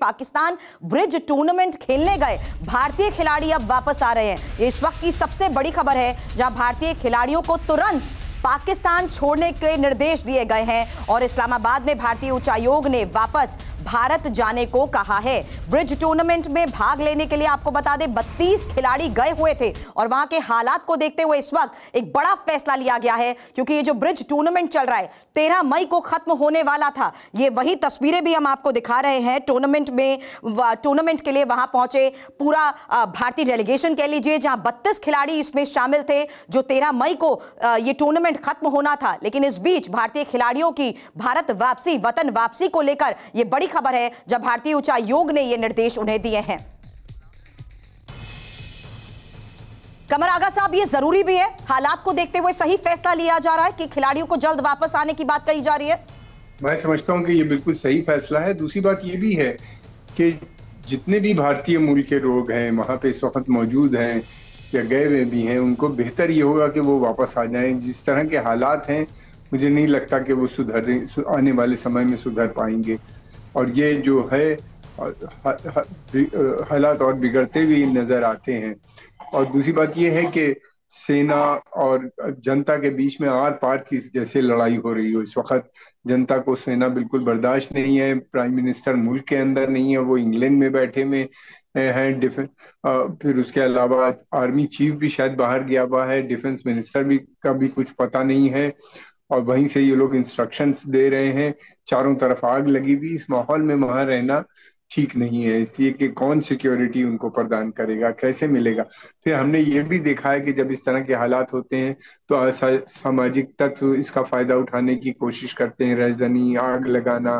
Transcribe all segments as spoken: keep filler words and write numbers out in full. Pakistan bridge tournament खेलने गए भारतीय खिलाड़ी अब वापस आ रहे हैं। ये इस वक्त की सबसे बड़ी खबर है, जहां भारतीय खिलाड़ियों को तुरंत पाकिस्तान छोड़ने के निर्देश दिए गए हैं और इस्लामाबाद में भारतीय उच्चायोग ने वापस भारत जाने को कहा है। ब्रिज टूर्नामेंट में भाग लेने के लिए आपको बता दें बत्तीस खिलाड़ी गए हुए थे और वहां के हालात को देखते हुए इस वक्त एक बड़ा फैसला लिया गया है, क्योंकि ये जो ब्रिज टूर्नामेंट चल रहा है तेरह मई को खत्म होने वाला था। ये वही तस्वीरें भी हम आपको दिखा रहे हैं। टूर्नामेंट में टूर्नामेंट के लिए वहां पहुंचे पूरा भारतीय डेलीगेशन कह लीजिए, जहां बत्तीस खिलाड़ी इसमें शामिल थे, जो तेरह मई को ये टूर्नामेंट खत्म होना था। लेकिन इस बीच भारतीय खिलाड़ियों की भारत वापसी, वतन वापसी को लेकर यह बड़ी खबर है, जब भारतीय उच्चायोग ने यह निर्देश उन्हें दिए हैं। कमर आगा साहब, ये जरूरी भी है, हालात को देखते हुए सही फैसला लिया जा रहा है कि खिलाड़ियों को जल्द वापस आने की बात कही जा रही है। मैं समझता हूं कि यह बिल्कुल सही फैसला है। दूसरी बात यह भी है कि जितने भी भारतीय मूल के लोग हैं वहां पर इस वक्त मौजूद हैं या गए हुए भी हैं, उनको बेहतर ये होगा कि वो वापस आ जाएं। जिस तरह के हालात हैं मुझे नहीं लगता कि वो सुधर आने वाले समय में सुधर पाएंगे और ये जो है हालात और बिगड़ते हुए नज़र आते हैं। और दूसरी बात ये है कि सेना और जनता के बीच में आर पार की जैसे लड़ाई हो रही हो इस वक्त, जनता को सेना बिल्कुल बर्दाश्त नहीं है। प्राइम मिनिस्टर मुल्क के अंदर नहीं है, वो इंग्लैंड में बैठे में हैं। डिफेंस, फिर उसके अलावा आर्मी चीफ भी शायद बाहर गया हुआ है, डिफेंस मिनिस्टर भी का भी कुछ पता नहीं है और वहीं से ये लोग इंस्ट्रक्शंस दे रहे हैं। चारों तरफ आग लगी हुई, इस माहौल में वहां रहना ठीक नहीं है, इसलिए कि कौन सिक्योरिटी उनको प्रदान करेगा, कैसे मिलेगा। फिर हमने ये भी देखा है कि जब इस तरह के हालात होते हैं तो सामाजिक तत्व इसका फायदा उठाने की कोशिश करते हैं, रहजनी, आग लगाना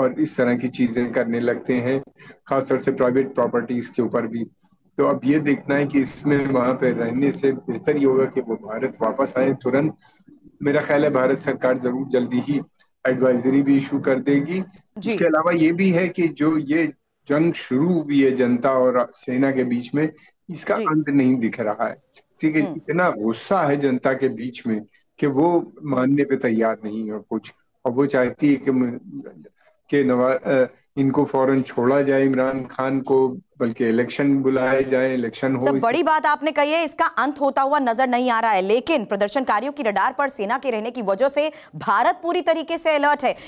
और इस तरह की चीजें करने लगते हैं, खासतौर से प्राइवेट प्रॉपर्टीज के ऊपर भी। तो अब ये देखना है कि इसमें वहां पर रहने से बेहतर ये होगा कि वो भारत वापस आए तुरंत। मेरा ख्याल है भारत सरकार जरूर जल्दी ही एडवाइजरी भी इशू कर देगी। इसके अलावा ये भी है कि जो ये जंग शुरू हुई है जनता और सेना के बीच में, इसका अंत नहीं दिख रहा है। ठीक है, इतना गुस्सा है जनता के बीच में कि वो मानने पे तैयार नहीं है कुछ, और वो चाहती है कि के नवा इनको फौरन छोड़ा जाए, इमरान खान को, बल्कि इलेक्शन बुलाए जाए, इलेक्शन हो। बड़ी बात आपने कही है, इसका अंत होता हुआ नजर नहीं आ रहा है। लेकिन प्रदर्शनकारियों की रडार पर सेना के रहने की वजह से भारत पूरी तरीके से अलर्ट है।